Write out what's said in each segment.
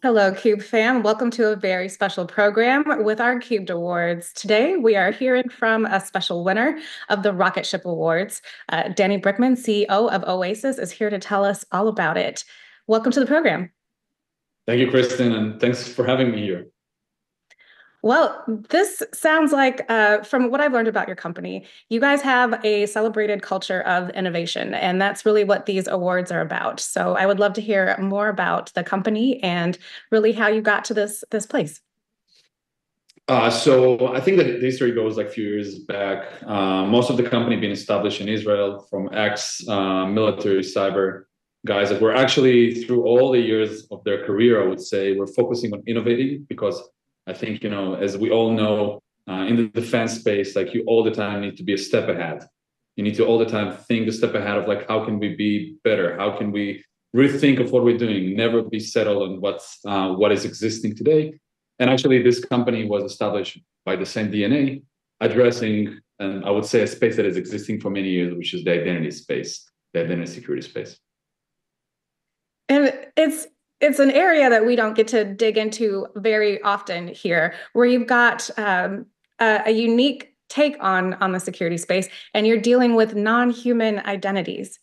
Hello, CUBE fam. Welcome to a very special program with our CUBEd Awards. Today, we are hearing from a special winner of the Rocketship Awards. Danny Brickman, CEO of Oasis, is here to tell us all about it. Welcome to the program. Thank you, Kristen, and thanks for having me here. Well, this sounds like, from what I've learned about your company, you guys have a celebrated culture of innovation, and that's really what these awards are about. So I would love to hear more about the company and really how you got to this place. So I think that the history goes like a few years back. Most of the company being established in Israel from ex-military cyber guys that were actually, through all the years of their career, I would say, were focusing on innovating, because I think, you know, as we all know, in the defense space, like, you all the time need to be a step ahead. You need to all the time think a step ahead of, like, how can we be better? How can we rethink of what we're doing? Never be settled on what is existing today. And actually, this company was established by the same DNA, addressing, and I would say, a space that is existing for many years, which is the identity space, the identity security space. And it's an area that we don't get to dig into very often here, where you've got a unique take on the security space, and you're dealing with non-human identities.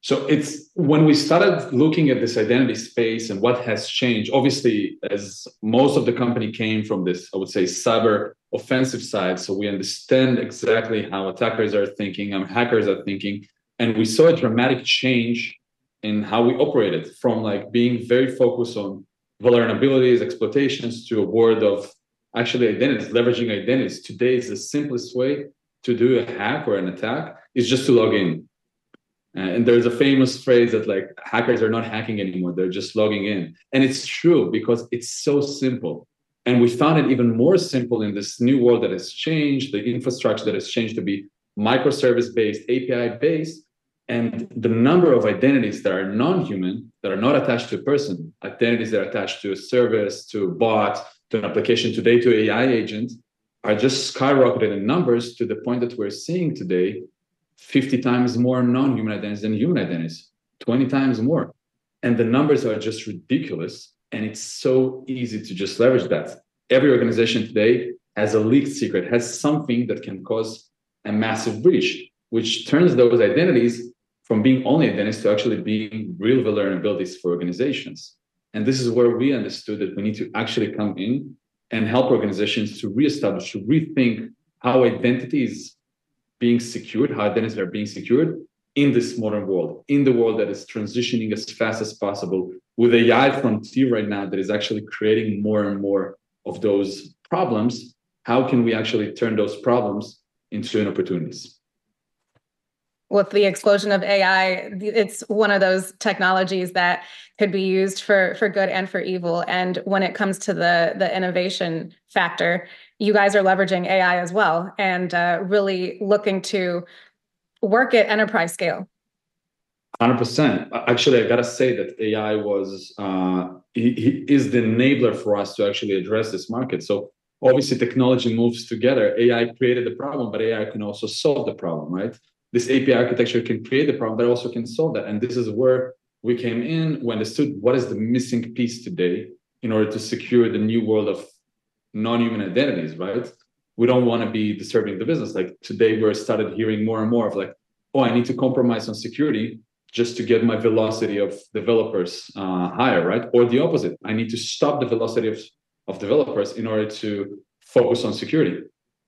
So it's when we started looking at this identity space and what has changed, obviously, as most of the company came from this, I would say, cyber offensive side. So we understand exactly how attackers are thinking, how hackers are thinking, and we saw a dramatic change in how we operated, from like being very focused on vulnerabilities, exploitations, to a world of actually identities, leveraging identities. Today is the simplest way to do a hack or an attack is just to log in. And there's a famous phrase that, like, hackers are not hacking anymore, they're just logging in. And it's true, because it's so simple. And we found it even more simple in this new world that has changed, the infrastructure that has changed to be microservice-based, API-based. And the number of identities that are non-human, that are not attached to a person, identities that are attached to a service, to a bot, to an application, today to AI agents, are just skyrocketed in numbers to the point that we're seeing today 50 times more non-human identities than human identities, 20 times more. And the numbers are just ridiculous. And it's so easy to just leverage that. Every organization today has a leaked secret, has something that can cause a massive breach, which turns those identities from being only identities to actually being real vulnerabilities for organizations. And this is where we understood that we need to actually come in and help organizations to reestablish, to rethink how identity is being secured, how identities are being secured in this modern world, in the world that is transitioning as fast as possible, with AI frontier right now that is actually creating more and more of those problems. How can we actually turn those problems into opportunities? With the explosion of AI, it's one of those technologies that could be used for good and for evil. And when it comes to the innovation factor, you guys are leveraging AI as well, and really looking to work at enterprise scale. 100%. Actually, I got to say that AI was is the enabler for us to actually address this market. So obviously, technology moves together. AI created the problem, but AI can also solve the problem, right? This API architecture can create the problem, but also can solve that. And this is where we came in, we understood what is the missing piece today in order to secure the new world of non-human identities, right? We don't want to be disturbing the business. Like, today we're started hearing more and more of, like, oh, I need to compromise on security just to get my velocity of developers higher, right? Or the opposite, I need to stop the velocity of developers in order to focus on security.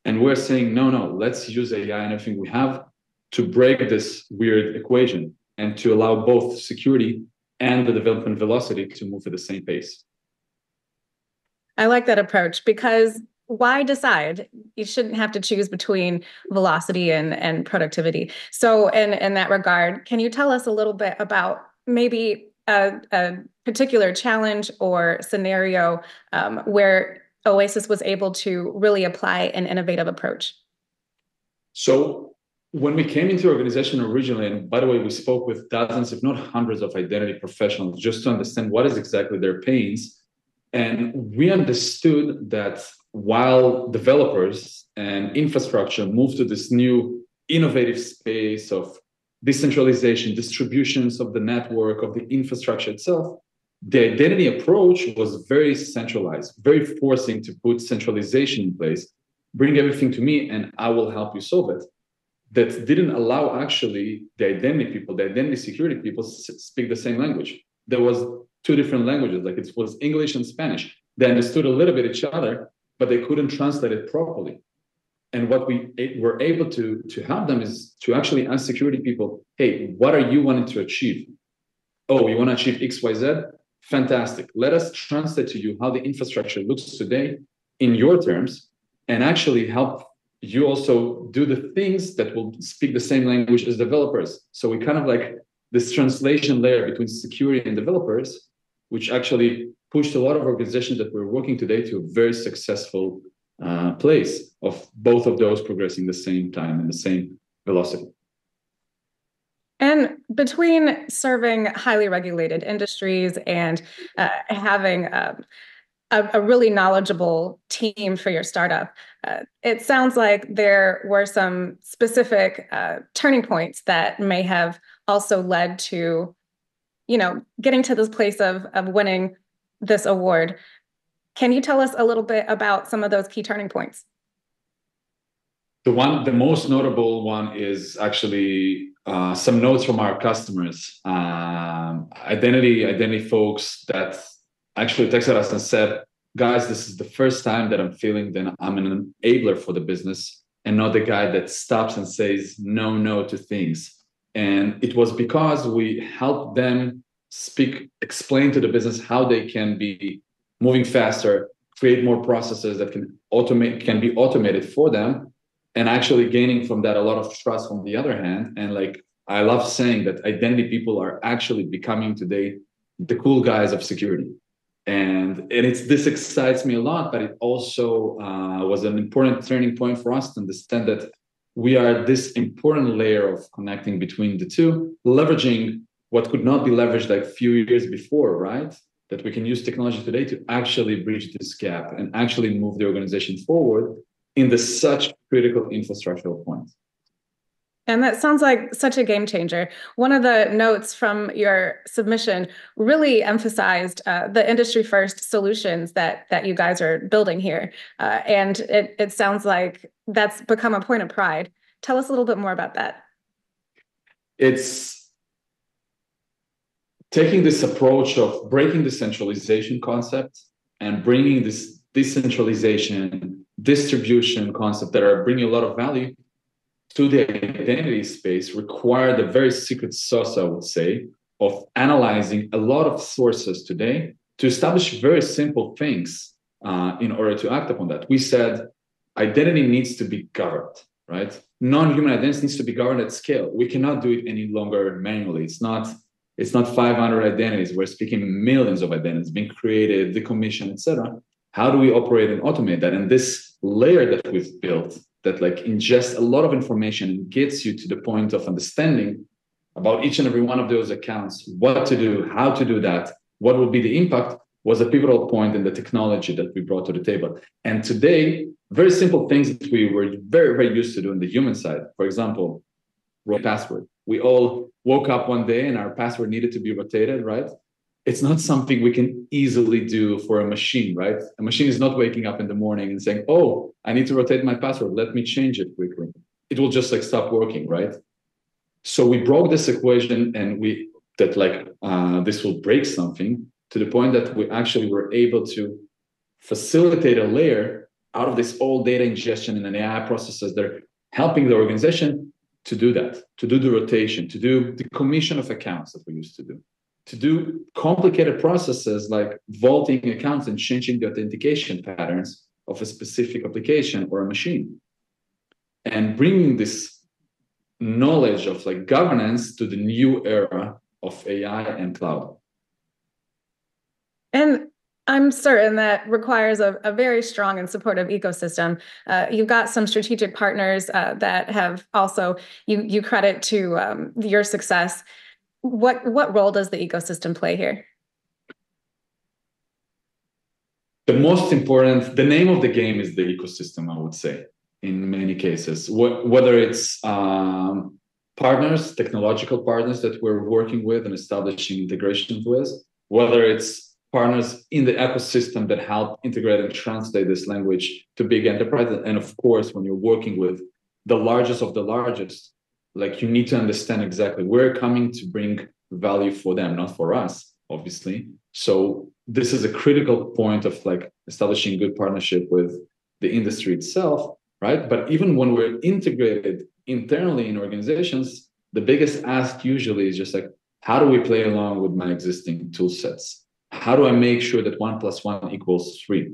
And we're saying, no, let's use AI and everything we have to break this weird equation and to allow both security and the development velocity to move at the same pace. I like that approach, because why decide? You shouldn't have to choose between velocity and productivity. So in that regard, can you tell us a little bit about maybe a particular challenge or scenario where Oasis was able to really apply an innovative approach? So when we came into the organization originally, and by the way, we spoke with dozens, if not hundreds, of identity professionals just to understand what is exactly their pains. And we understood that while developers and infrastructure move to this new innovative space of decentralization, distributions of the network, of the infrastructure itself, the identity approach was very centralized, very forcing to put centralization in place, bring everything to me and I will help you solve it. That didn't allow actually the identity people, the identity security people speak the same language. There was two different languages, like it was English and Spanish. They understood a little bit each other, but they couldn't translate it properly. And what we were able to help them is to actually ask security people, hey, what are you wanting to achieve? Oh, you want to achieve X, Y, Z? Fantastic. Let us translate to you how the infrastructure looks today in your terms and actually help you also do the things that will speak the same language as developers. So we kind of like this translation layer between security and developers, which actually pushed a lot of organizations that we're working today to a very successful place of both of those progressing the same time and the same velocity. And between serving highly regulated industries and having a really knowledgeable team for your startup, it sounds like there were some specific turning points that may have also led to, you know, getting to this place of winning this award. Can you tell us a little bit about some of those key turning points? The most notable one is actually some notes from our customers, identity folks that actually texted us and said, guys, this is the first time that I'm feeling that I'm an enabler for the business and not the guy that stops and says no to things. And it was because we helped them explain to the business how they can be moving faster, create more processes that can be automated for them, and actually gaining from that a lot of trust from the other hand. And like, I love saying that identity people are actually becoming today the cool guys of security. And this excites me a lot, but it also was an important turning point for us to understand that we are this important layer of connecting between the two, leveraging what could not be leveraged like a few years before, right? That we can use technology today to actually bridge this gap and actually move the organization forward in this such critical infrastructural point. And that sounds like such a game changer. One of the notes from your submission really emphasized the industry first solutions that you guys are building here. And it sounds like that's become a point of pride. Tell us a little bit more about that. It's taking this approach of breaking the centralization concept and bringing this decentralization, distribution concept that are bringing a lot of value to the identity space require the very secret sauce, I would say, of analyzing a lot of sources today to establish very simple things in order to act upon that. We said identity needs to be governed, right? Non-human identity needs to be governed at scale. We cannot do it any longer manually. It's not 500 identities. We're speaking millions of identities being created, decommissioned, et cetera. How do we operate and automate that? And this layer that we've built that like ingests a lot of information and gets you to the point of understanding about each and every one of those accounts, what to do, how to do that, what will be the impact, was a pivotal point in the technology that we brought to the table. And today, very simple things that we were very, very used to do on the human side. For example, rotate password. We all woke up one day and our password needed to be rotated, right? It's not something we can easily do for a machine, right? A machine is not waking up in the morning and saying, oh, I need to rotate my password. Let me change it quickly. It will just like stop working, right? So we broke this equation and this will break something to the point that we actually were able to facilitate a layer out of this old data ingestion and an AI processes that are helping the organization to do that, to do the rotation, to do the commission of accounts that we used to do complicated processes like vaulting accounts and changing the authentication patterns of a specific application or a machine. And bringing this knowledge of like governance to the new era of AI and cloud. And I'm certain that requires a very strong and supportive ecosystem. You've got some strategic partners that have also, you credit to your success. What role does the ecosystem play here? The most important, the name of the game is the ecosystem, I would say, in many cases. Whether it's partners, technological partners that we're working with and establishing integration with, whether it's partners in the ecosystem that help integrate and translate this language to big enterprises. And of course, when you're working with the largest of the largest, like, you need to understand exactly we're coming to bring value for them, not for us, obviously. So this is a critical point of like establishing good partnership with the industry itself, right? But even when we're integrated internally in organizations, the biggest ask usually is just like, how do we play along with my existing tool sets? How do I make sure that 1 + 1 = 3?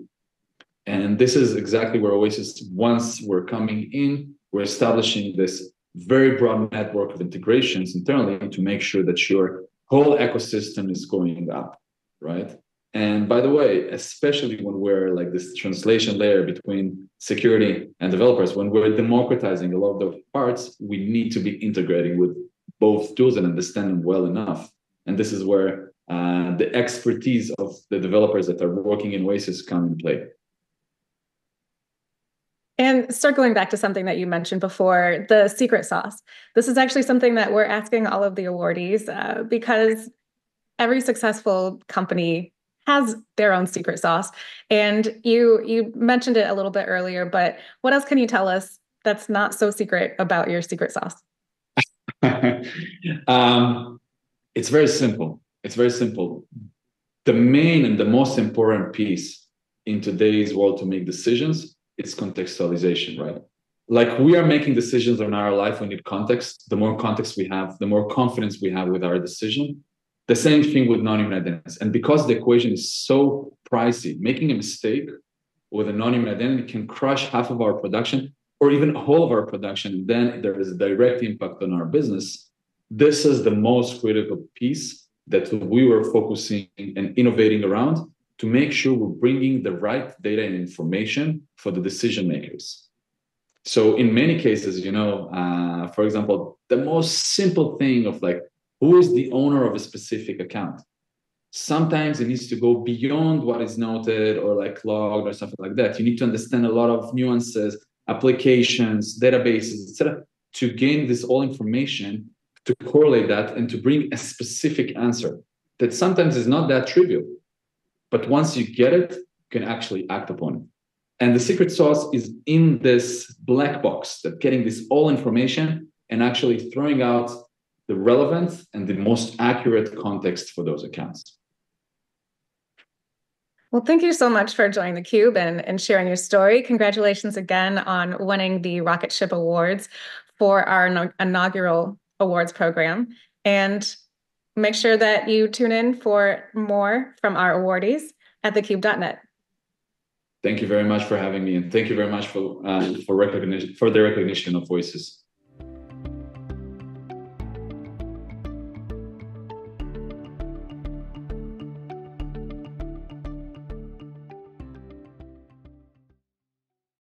And this is exactly where Oasis, once we're coming in, we're establishing this very broad network of integrations internally to make sure that your whole ecosystem is going up, right? And by the way, especially when we're like this translation layer between security and developers, when we're democratizing a lot of the parts, we need to be integrating with both tools and understand them well enough. And this is where the expertise of the developers that are working in Oasis come in play. And circling back to something that you mentioned before, the secret sauce. This is actually something that we're asking all of the awardees because every successful company has their own secret sauce. And you mentioned it a little bit earlier, but what else can you tell us that's not so secret about your secret sauce? It's very simple. It's very simple. The main and the most important piece in today's world to make decisions, it's contextualization, right? Like, we are making decisions on our life, we need context. The more context we have, the more confidence we have with our decision. The same thing with non-human identities. And because the equation is so pricey, making a mistake with a non-human identity can crush half of our production or even all of our production. And then there is a direct impact on our business. This is the most critical piece that we were focusing and innovating around, to make sure we're bringing the right data and information for the decision makers. So in many cases, you know, for example, the most simple thing of like, who is the owner of a specific account? Sometimes it needs to go beyond what is noted or like logged or something like that. You need to understand a lot of nuances, applications, databases, etc., to gain this all information, to correlate that and to bring a specific answer that sometimes is not that trivial. But once you get it, you can actually act upon it. And the secret sauce is in this black box, that getting this all information and actually throwing out the relevant and the most accurate context for those accounts. Well, thank you so much for joining theCUBE and sharing your story. Congratulations again on winning the Rocketship Awards for our inaugural awards program. And make sure that you tune in for more from our awardees at thecube.net. Thank you very much for having me, and thank you very much for the recognition of Oasis.